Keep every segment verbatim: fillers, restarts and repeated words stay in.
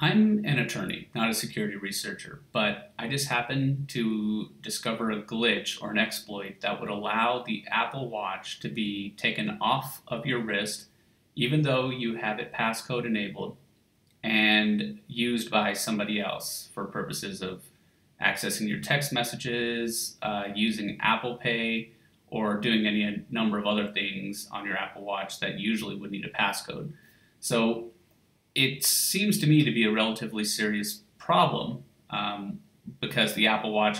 I'm an attorney, not a security researcher, but I just happened to discover a glitch or an exploit that would allow the Apple Watch to be taken off of your wrist, even though you have it passcode enabled, and used by somebody else for purposes of accessing your text messages, uh, using Apple Pay, or doing any number of other things on your Apple Watch that usually would need a passcode. So it seems to me to be a relatively serious problem um, because the Apple Watch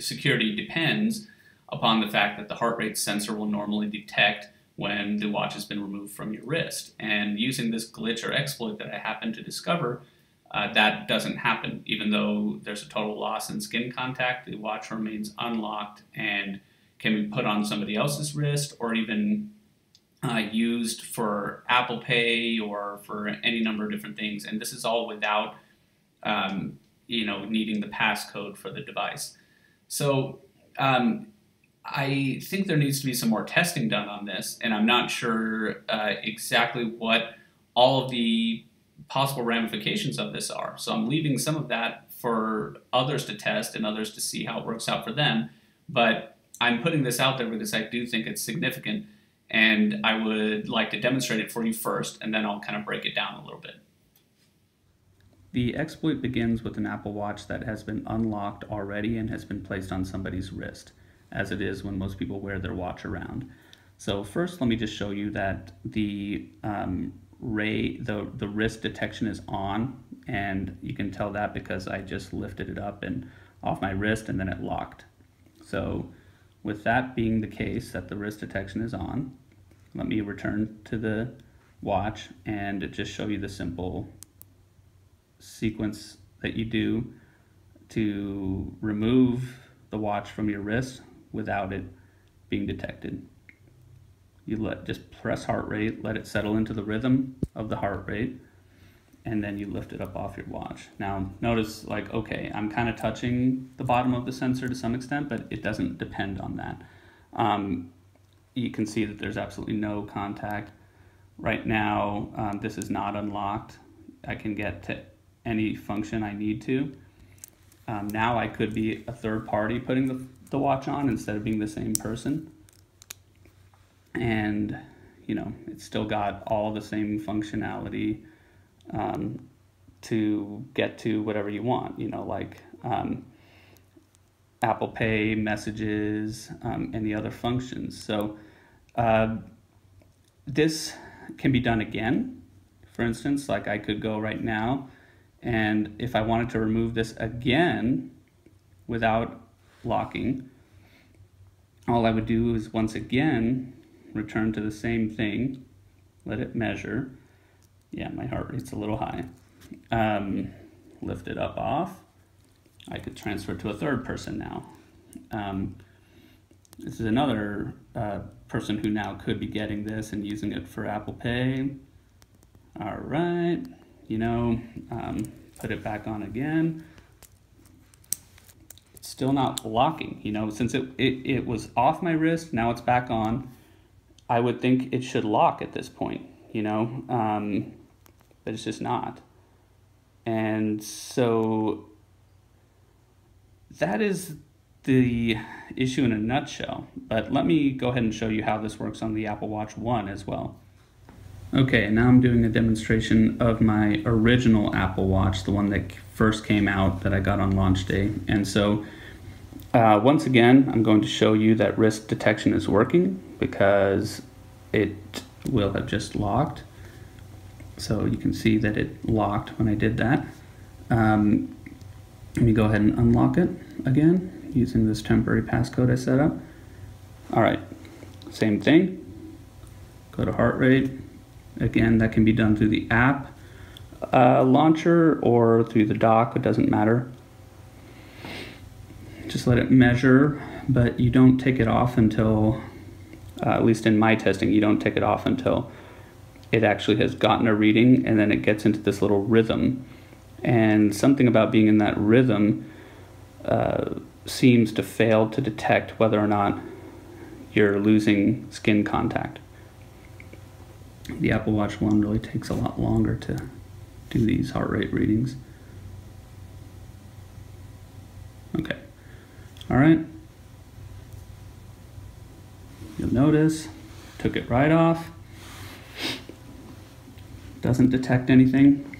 security depends upon the fact that the heart rate sensor will normally detect when the watch has been removed from your wrist. And using this glitch or exploit that I happened to discover, uh, that doesn't happen. Even though there's a total loss in skin contact, the watch remains unlocked and can be put on somebody else's wrist, or even Uh, used for Apple Pay or for any number of different things. And this is all without, um, you know, needing the passcode for the device. So um, I think there needs to be some more testing done on this, and I'm not sure uh, exactly what all of the possible ramifications of this are. So I'm leaving some of that for others to test and others to see how it works out for them. But I'm putting this out there because I do think it's significant, and I would like to demonstrate it for you first, and then I'll kind of break it down a little bit. The exploit begins with an Apple Watch that has been unlocked already and has been placed on somebody's wrist, as it is when most people wear their watch around. So first, let me just show you that the um, ray, the, the wrist detection is on, and you can tell that because I just lifted it up and off my wrist, and then it locked. So with that being the case, that the wrist detection is on, let me return to the watch and just show you the simple sequence that you do to remove the watch from your wrist without it being detected. You let just press heart rate, let it settle into the rhythm of the heart rate, and then you lift it up off your watch. Now notice, like, okay, I'm kind of touching the bottom of the sensor to some extent, but it doesn't depend on that. Um, you can see that there's absolutely no contact. Right now, um, this is not unlocked. I can get to any function I need to. Um, now I could be a third party putting the, the watch on instead of being the same person. And, you know, it's still got all the same functionality Um, to get to whatever you want, you know, like um, Apple Pay, messages, um, and the other functions. So uh, this can be done again. For instance, like I could go right now, and if I wanted to remove this again without locking, all I would do is once again return to the same thing, let it measure. Yeah, my heart rate's a little high. Um, lift it up off. I could transfer to a third person now. Um, this is another uh, person who now could be getting this and using it for Apple Pay. All right, you know, um, put it back on again. It's still not locking, you know, since it, it, it was off my wrist, now it's back on. I would think it should lock at this point, you know, um, but it's just not. And so that is the issue in a nutshell, but let me go ahead and show you how this works on the Apple Watch one as well. Okay, now I'm doing a demonstration of my original Apple Watch, the one that first came out that I got on launch day. And so uh, once again, I'm going to show you that wrist detection is working because it will have just locked. So you can see that it locked when I did that. Um, let me go ahead and unlock it again using this temporary passcode I set up. All right, same thing. Go to heart rate. Again, that can be done through the app uh, launcher or through the dock, it doesn't matter. Just let it measure, but you don't take it off until Uh, at least in my testing, you don't take it off until it actually has gotten a reading, and then it gets into this little rhythm. And something about being in that rhythm uh, seems to fail to detect whether or not you're losing skin contact. The Apple Watch one really takes a lot longer to do these heart rate readings. Okay, all right. You'll notice, took it right off. Doesn't detect anything.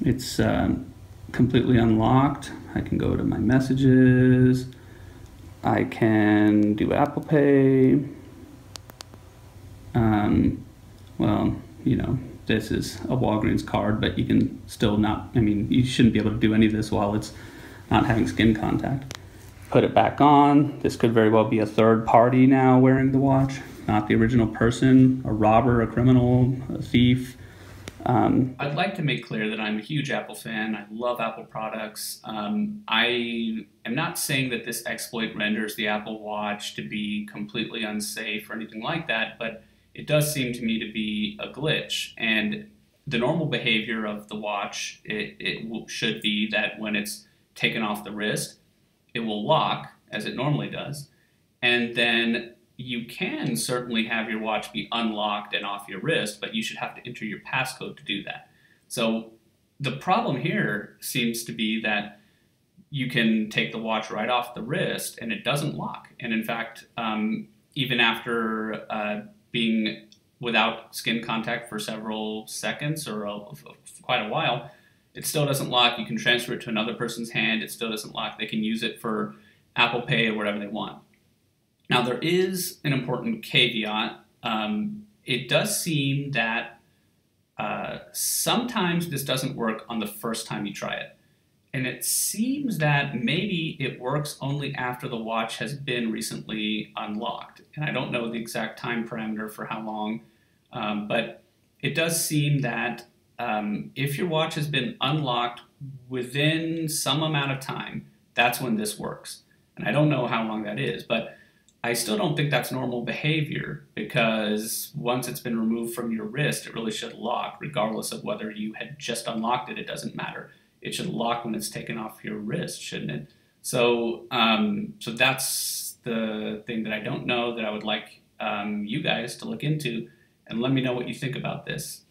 It's um, completely unlocked. I can go to my messages. I can do Apple Pay. Um, well, you know, this is a Walgreens card, but you can still not, I mean, you shouldn't be able to do any of this while it's not having skin contact. Put it back on. This could very well be a third party now wearing the watch, not the original person, a robber, a criminal, a thief. Um, I'd like to make clear that I'm a huge Apple fan. I love Apple products. Um, I am not saying that this exploit renders the Apple Watch to be completely unsafe or anything like that, but it does seem to me to be a glitch. And the normal behavior of the watch, it, it should be that when it's taken off the wrist, it will lock, as it normally does, and then you can certainly have your watch be unlocked and off your wrist, but you should have to enter your passcode to do that. So the problem here seems to be that you can take the watch right off the wrist and it doesn't lock. And in fact, um, even after uh, being without skin contact for several seconds or a, quite a while, it still doesn't lock. You can transfer it to another person's hand. It still doesn't lock. They can use it for Apple Pay or whatever they want. Now, there is an important caveat. Um, it does seem that uh, sometimes this doesn't work on the first time you try it. And it seems that maybe it works only after the watch has been recently unlocked. And I don't know the exact time parameter for how long, um, but it does seem that um, if your watch has been unlocked within some amount of time, that's when this works. And I don't know how long that is, but I still don't think that's normal behavior, because once it's been removed from your wrist, it really should lock, regardless of whether you had just unlocked it. It doesn't matter. It should lock when it's taken off your wrist, shouldn't it? So, um, so that's the thing that I don't know, that I would like um, you guys to look into, and let me know what you think about this.